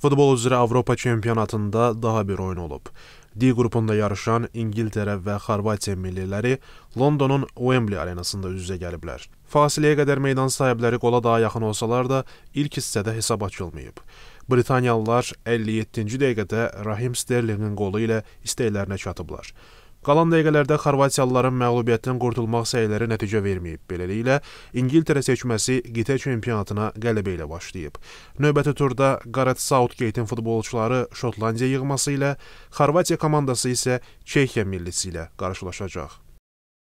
Futbol üzrə Avropa çempionatında daha bir oyun olub. D qrupunda yarışan İngiltərə və Xorvatiya milliləri Londonun Wembley arenasında üz-üzə gəliblər. Fasiliyə qədər meydan sahibləri qola daha yaxın olsalar da ilk hissədə hesab açılmayıb. Britaniyalılar 57-ci dəqiqədə Rahim Sterlingin qolu ilə istəklərinə çatıblar. Qalan dəqiqələrdə Xorvatiyalıların məğlubiyyətdən qurtulmaq səyləri nəticə verməyib. Beləliklə, İngiltərə seçməsi qitə çempionatına qələbə ilə başlayıb. Növbəti turda Gareth Southgate'in futbolçuları Şotlandiya yığması ilə, Xorvatiya komandası isə Çexiya millisi ilə qarşılaşacaq.